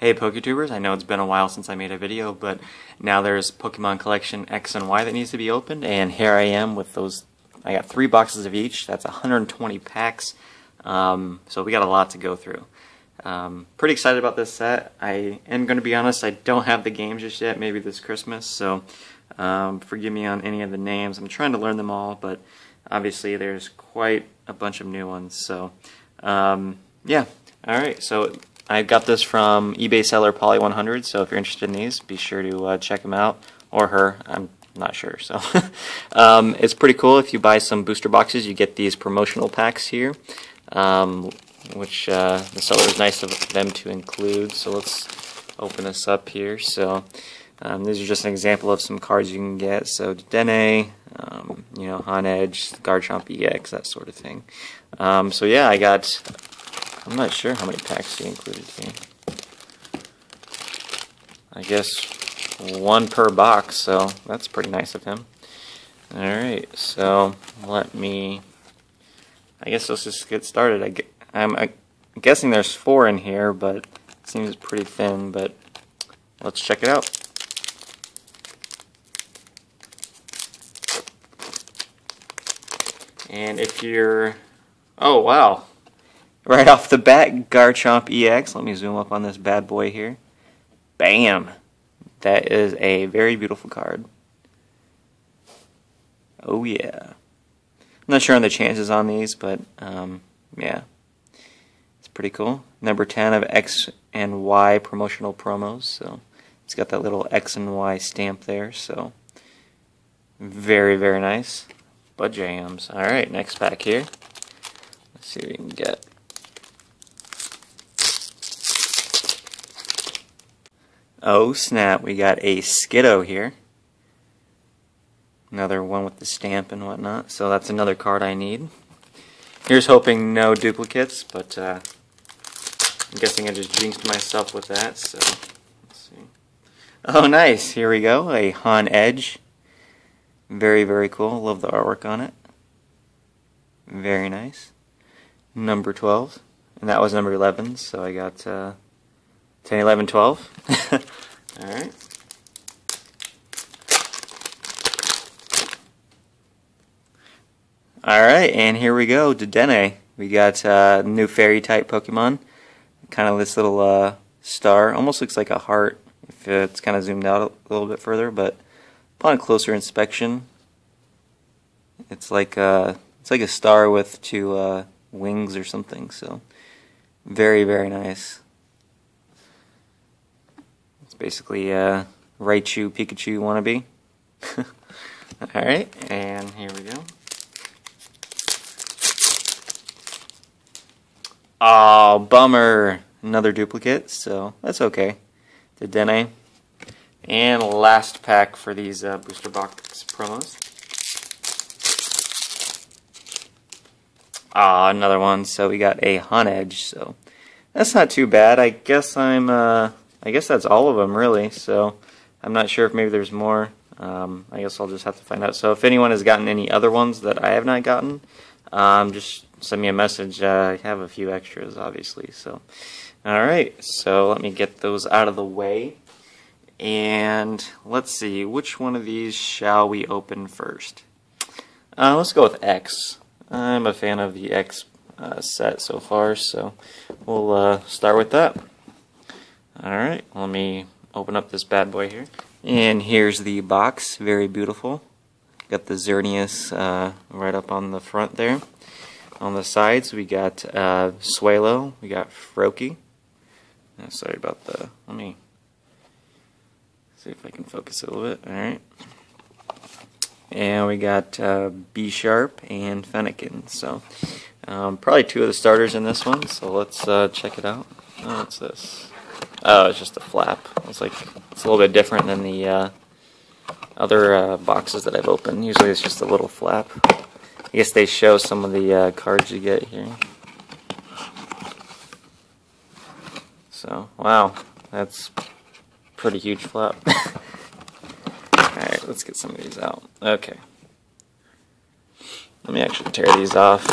Hey PokeTubers, I know it's been a while since I made a video, but now there's Pokemon Collection X and Y that needs to be opened, and here I am with those. I got 3 boxes of each, that's 120 packs, so we got a lot to go through. Pretty excited about this set. I am going to be honest, I don't have the games just yet, maybe this Christmas, so forgive me on any of the names. I'm trying to learn them all, but obviously there's quite a bunch of new ones, so yeah. Alright, so I got this from eBay seller Poly100, so if you're interested in these, be sure to check them out, or her, I'm not sure. So it's pretty cool. If you buy some booster boxes, you get these promotional packs here, which the seller was nice of them to include. So let's open this up here. So these are just an example of some cards you can get. So Dedenne, you know, Honedge, Garchomp EX, that sort of thing. So yeah, I got... I'm not sure how many packs he included here. I guess 1 per box, so that's pretty nice of him. Alright, so let me... I guess let's just get started. I'm guessing there's 4 in here, but it seems pretty thin, but let's check it out. And if you're... Oh, wow! Right off the bat, Garchomp EX. Let me zoom up on this bad boy here. Bam! That is a very beautiful card. Oh yeah. I'm not sure on the chances on these, but yeah. It's pretty cool. Number 10 of X and Y promotional promos. So it's got that little X and Y stamp there. So very, very nice. Bajams. Alright, next pack here. Let's see what we can get. Oh snap, we got a Skiddo here. Another one with the stamp and whatnot, so that's another card I need. Here's hoping no duplicates, but I'm guessing I just jinxed myself with that, so let's see. Oh nice, here we go, a Honedge. Very, very cool, love the artwork on it. Very nice. Number 12, and that was number 11, so I got 10, 11, 12. Alright. Alright, and here we go, Dedenne. We got new fairy type Pokemon. Kind of this little star. Almost looks like a heart if it's kind of zoomed out a little bit further, but upon closer inspection, it's like a star with 2 wings or something, so very, very nice. Basically Raichu Pikachu wannabe. Alright, and here we go. Oh, bummer. Another duplicate, so that's okay. Dedenne. And last pack for these booster box promos. Ah, another one, so we got a Honedge, so that's not too bad. I guess I'm I guess that's all of them, really, so I'm not sure if maybe there's more. I guess I'll just have to find out. So if anyone has gotten any other ones that I have not gotten, just send me a message. I have a few extras, obviously. So, all right, so let me get those out of the way. And let's see, which one of these shall we open first? Let's go with X. I'm a fan of the X set so far, so we'll start with that. Alright, let me open up this bad boy here. And here's the box, very beautiful. Got the Xerneas right up on the front there. On the sides we got Swelo, we got Froakie. Sorry about the... let me see if I can focus a little bit. Alright. And we got Bisharp and Fennekin. So, probably 2 of the starters in this one, so let's check it out. Oh, what's this? Oh, it's just a flap. It's like it's a little bit different than the other boxes that I've opened. Usually it's just a little flap. I guess they show some of the cards you get here. So, wow, that's pretty huge flap. Alright, let's get some of these out. Okay. Let me actually tear these off.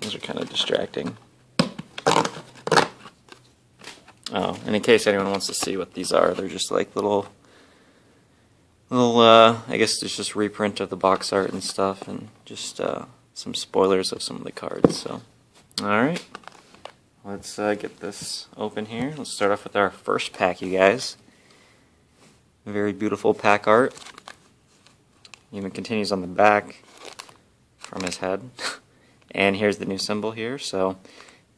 Those are kind of distracting. Oh, and in case anyone wants to see what these are, they're just like little I guess it's just reprint of the box art and stuff, and just some spoilers of some of the cards. So, alright, let's get this open here. Let's start off with our first pack, you guys. Very beautiful pack art. Even continues on the back from his head. And here's the new symbol here, so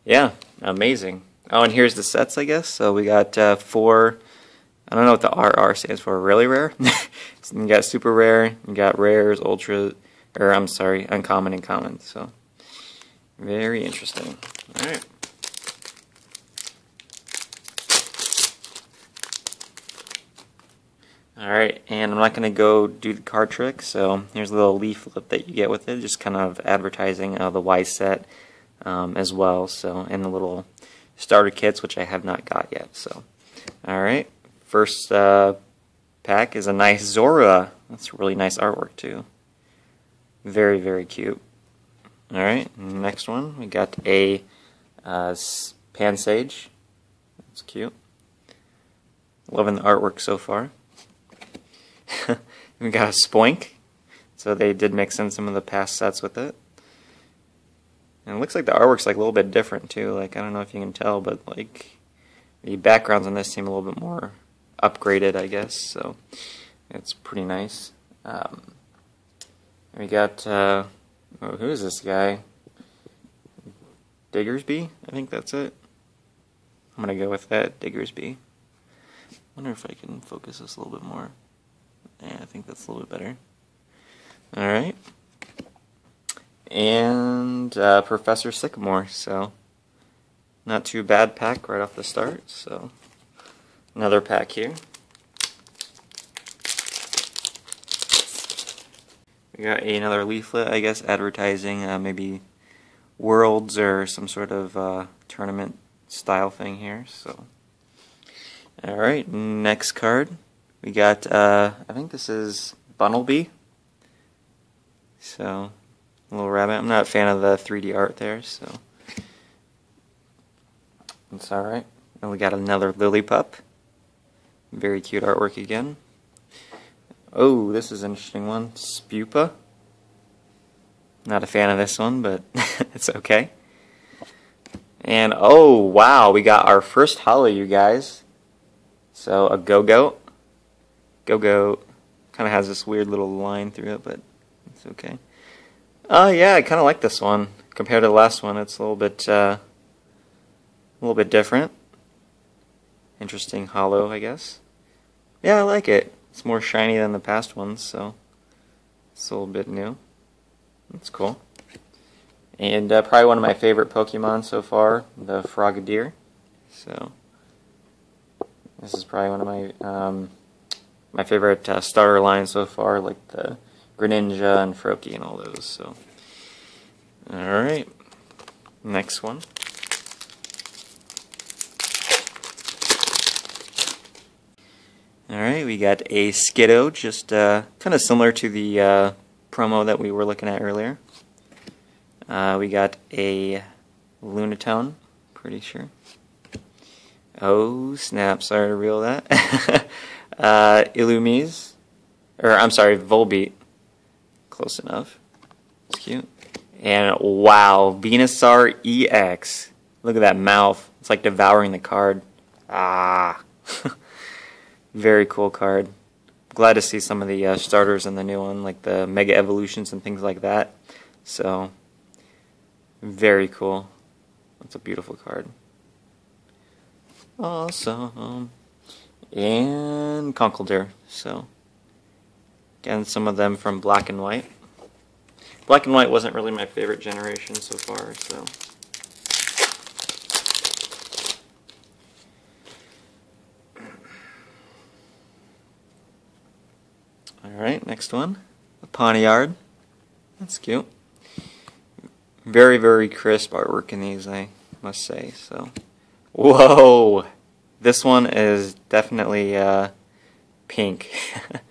yeah, amazing. Oh, and here's the sets, I guess. So we got four, I don't know what the RR stands for, really rare? So you got super rare, you got rares, ultra, or I'm sorry, uncommon and common. So very interesting. Alright. Alright, and I'm not going to go do the card trick, so here's a little leaflet that you get with it, just kind of advertising the Y set as well, so, and the little starter kits, which I have not got yet, so. Alright, first pack is a nice Zora. That's really nice artwork, too. Very, very cute. Alright, next one, we got a Pansage. That's cute. Loving the artwork so far. We got a Spoink, so they did mix in some of the past sets with it. And it looks like the artwork's like a little bit different too, like I don't know if you can tell, but like the backgrounds on this seem a little bit more upgraded, I guess, so it's pretty nice. We got, oh, who is this guy? Diggersby? I think that's it. I'm gonna go with that, Diggersby. I wonder if I can focus this a little bit more. Yeah, I think that's a little bit better. Alright. And Professor Sycamore, so not too bad pack right off the start, so another pack here. We got another leaflet, I guess, advertising maybe worlds or some sort of tournament style thing here, so. Alright, next card. We got, I think this is Bunnelby, so, a little rabbit. I'm not a fan of the 3D art there, so, it's alright. And we got another Lillipup, very cute artwork again. Oh, this is an interesting one, Spupa. Not a fan of this one, but it's okay. And, oh, wow, we got our first holo, you guys. So, a Go-Goat. Go-Go kind of has this weird little line through it, but it's okay. Oh yeah, I kind of like this one compared to the last one. It's a little bit different. Interesting hollow, I guess. Yeah, I like it. It's more shiny than the past ones, so it's a little bit new. That's cool. And probably one of my favorite Pokemon so far, the Frogadier. So this is probably one of my my favorite starter line so far, like the Greninja and Froakie and all those, so. Alright, next one. Alright, we got a Skiddo, just kind of similar to the promo that we were looking at earlier. We got a Lunatone, pretty sure. Oh snap, sorry to reel that. Illumise, or I'm sorry, Volbeat. Close enough. It's cute. And wow, Venusaur EX. Look at that mouth. It's like devouring the card. Ah. Very cool card. Glad to see some of the starters in the new one, like the Mega Evolutions and things like that. So, very cool. That's a beautiful card. Awesome. And Conkeldurr, so again, some of them from Black and White. Black and White wasn't really my favorite generation so far, so. Alright, next one, the Pontiard. That's cute. Very, very crisp artwork in these, I must say, so. Whoa! This one is definitely pink. But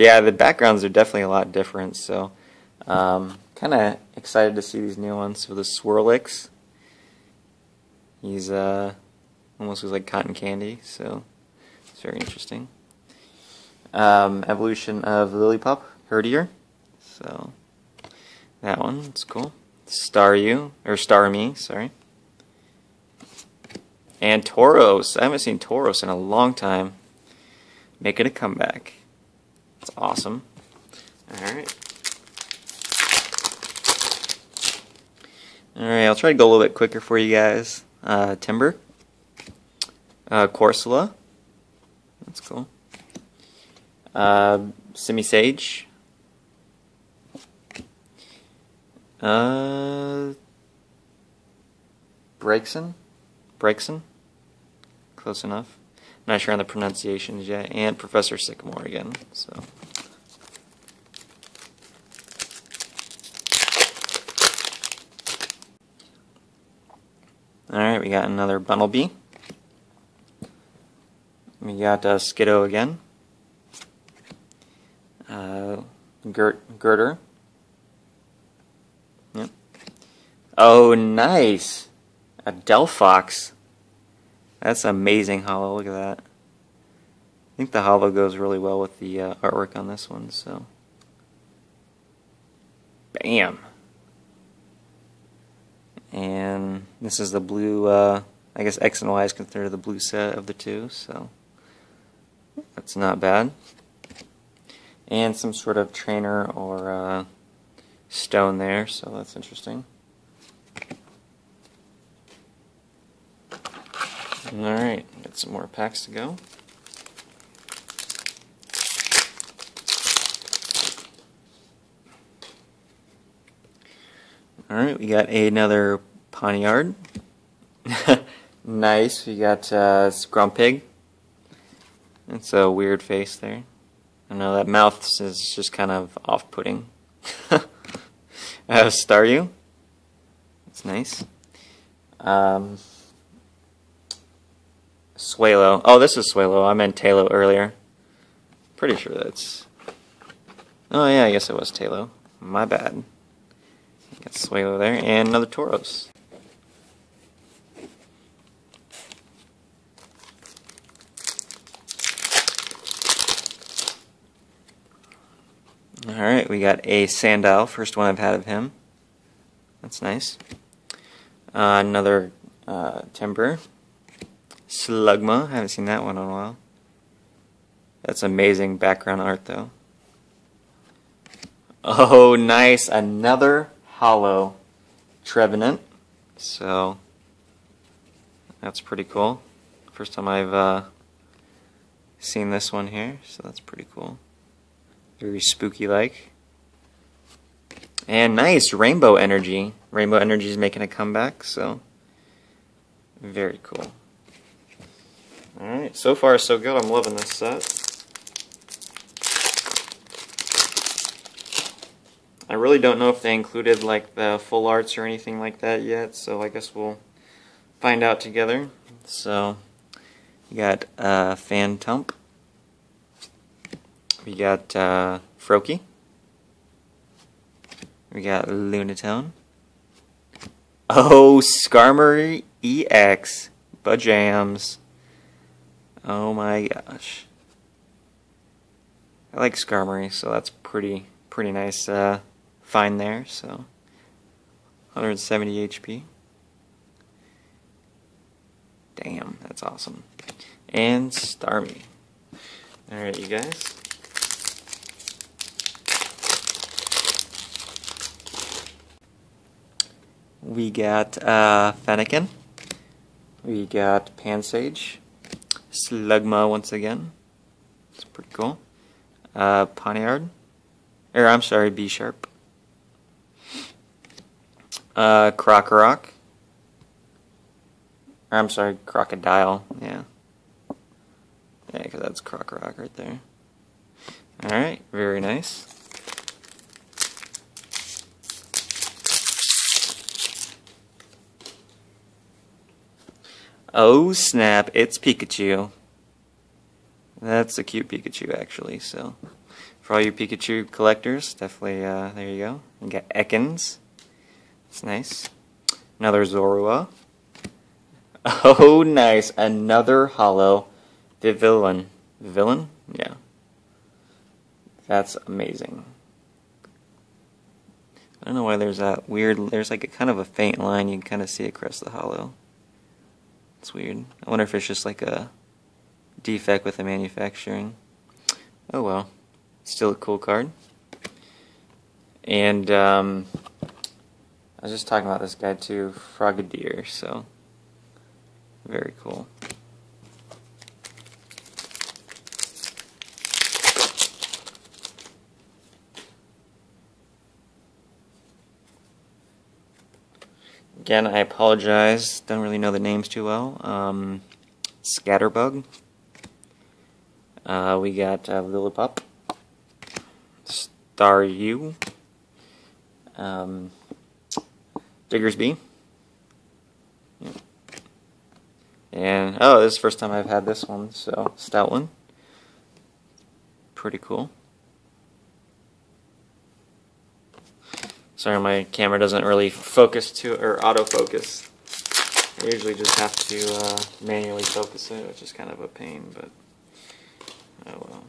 yeah, the backgrounds are definitely a lot different, so kind of excited to see these new ones. So the Swirlix, he's Almost looks like cotton candy, so it's very interesting. Evolution of Lillipup, Herdier. So that one, it's cool. Staryu, or Starmie, sorry. And Tauros. I haven't seen Tauros in a long time. Making a comeback. It's awesome. Alright. Alright, I'll try to go a little bit quicker for you guys. Timber. Corsola. That's cool. Simisage. Brakeson? Close enough. Not sure on the pronunciations yet. And Professor Sycamore again, so. Alright, we got another Bunnelby. We got Skiddo again. Girder. Yep. Oh, nice! A Delphox. That's an amazing holo, look at that. I think the holo goes really well with the artwork on this one, so. Bam! And this is the blue, I guess X and Y is considered the blue set of the two, so. That's not bad. And some sort of trainer or stone there, so that's interesting. Alright, got some more packs to go. Alright, we got another Pontiard. Nice, we got Scrumpig. That's a weird face there. I know that mouth is just kind of off-putting. Staryu. That's nice. Swelo. Oh, this is Swelo. I meant Talo earlier. Pretty sure that's... Oh, yeah, I guess it was Talo. My bad. Got Swelo there, and another Tauros. Alright, we got a Sandile. First one I've had of him. That's nice. Another Timber. Slugma, I haven't seen that one in a while. That's amazing background art though. Oh nice, another holo Trevenant. So that's pretty cool. First time I've seen this one here, so that's pretty cool. Very spooky like. And nice, Rainbow Energy. Rainbow Energy is making a comeback, so very cool. Alright, so far so good. I'm loving this set. I really don't know if they included like the full arts or anything like that yet, so I guess we'll find out together. So, we got Fantump. We got Froakie. We got Lunatone. Oh, Starmie EX. Bajams. Oh my gosh. I like Skarmory, so that's pretty nice find there, so 170 HP. Damn, that's awesome. And Starmie. Alright you guys. We got Fennekin. We got Pansage. Slugma once again. It's pretty cool. Pontiard. I'm sorry, Bisharp. Krokorok. I'm sorry, Crocodile. Yeah. Yeah, because that's Krokorok right there. Alright, very nice. Oh snap, it's Pikachu. That's a cute Pikachu actually, so for all you Pikachu collectors, definitely there you go. You got Ekans. That's nice. Another Zorua. Oh, nice. Another holo. Villain. Villain? Yeah. That's amazing. I don't know why there's that weird... There's like a kind of a faint line you can kind of see across the holo. It's weird. I wonder if it's just like a defect with the manufacturing. Oh well. Still a cool card. And, I was just talking about this guy too, Frogadier, so... Very cool. Again, I apologize. Don't really know the names too well. Scatterbug. We got Lillipup. Staryu. Diggersby. Yeah. And, oh, this is the first time I've had this one, so stout one. Pretty cool. Sorry, my camera doesn't really focus to, or autofocus. I usually just have to manually focus it, which is kind of a pain, but oh well.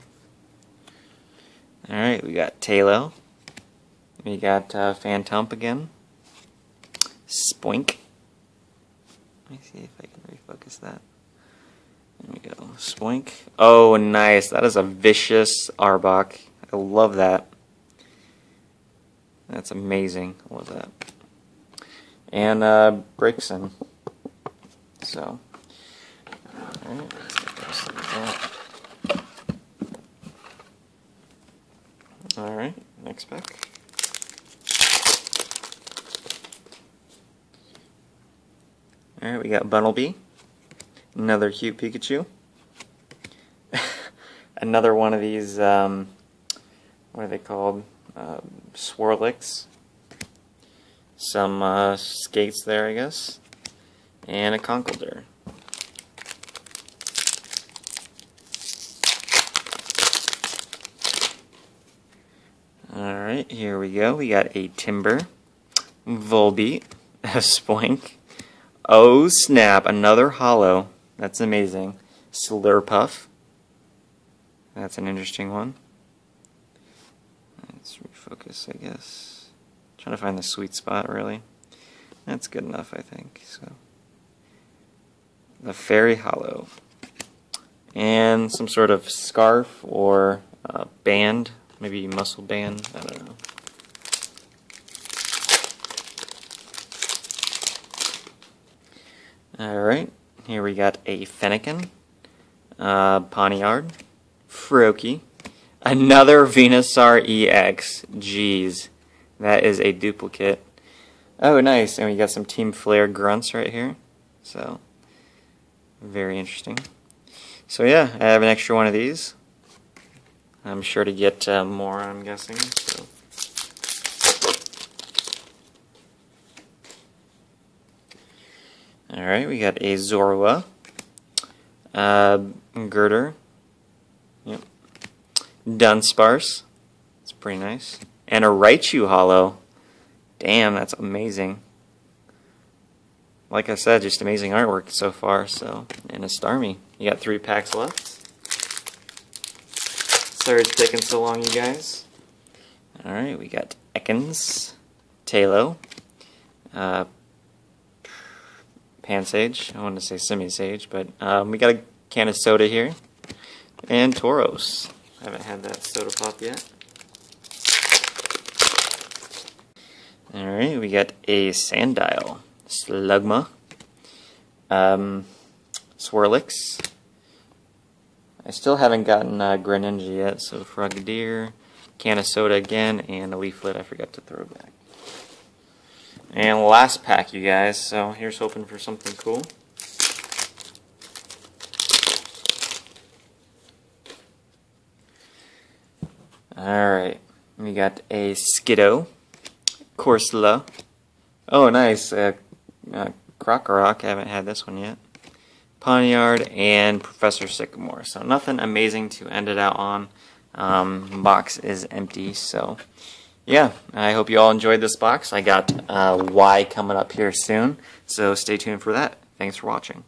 Alright, we got Talo. We got Phantomp again. Spoink. Let me see if I can refocus that. There we go. Spoink. Oh, nice. That is a vicious Arbok. I love that. That's amazing. I love that. And Brixen. So. Alright, let's get the rest of that. Alright, next pack. Alright, we got Bunnelby, another cute Pikachu, another one of these, what are they called, Swirlix, some skates there I guess, and a Conkeldurr. Alright, here we go, we got a Timber, Volbeat, a Spoink. Oh snap, another holo. That's amazing. Slurpuff. That's an interesting one. Let's refocus, I guess. I'm trying to find the sweet spot, really. That's good enough, I think. So, the fairy holo. And some sort of scarf or band. Maybe muscle band. I don't know. Alright, here we got a Fennekin, Pontiard, Froakie, another Venusaur EX, jeez, that is a duplicate. Oh nice, and we got some Team Flare grunts right here, so very interesting. So yeah, I have an extra one of these. I'm sure to get more, I'm guessing, so. Alright, we got a Zorua, Girder, yep, Dunsparce, it's pretty nice, and a Raichu holo. Damn, that's amazing. Like I said, just amazing artwork so far, so, and a Starmie. You got 3 packs left. Sorry it's taking so long, you guys. Alright, we got Ekans, Talo, Pansage, I want to say Simisage, but we got a can of soda here, and Tauros. I haven't had that soda pop yet. Alright, we got a Sandile, Slugma, Swirlix. I still haven't gotten Greninja yet, so Frogadier, can of soda again, and a leaflet I forgot to throw back. And last pack, you guys, so here's hoping for something cool. Alright, we got a Skiddo, Corsola. Oh, nice, Krokorok, I haven't had this one yet. Pontiard and Professor Sycamore, so nothing amazing to end it out on. Box is empty, so... Yeah, I hope you all enjoyed this box. I got Y coming up here soon, so stay tuned for that. Thanks for watching.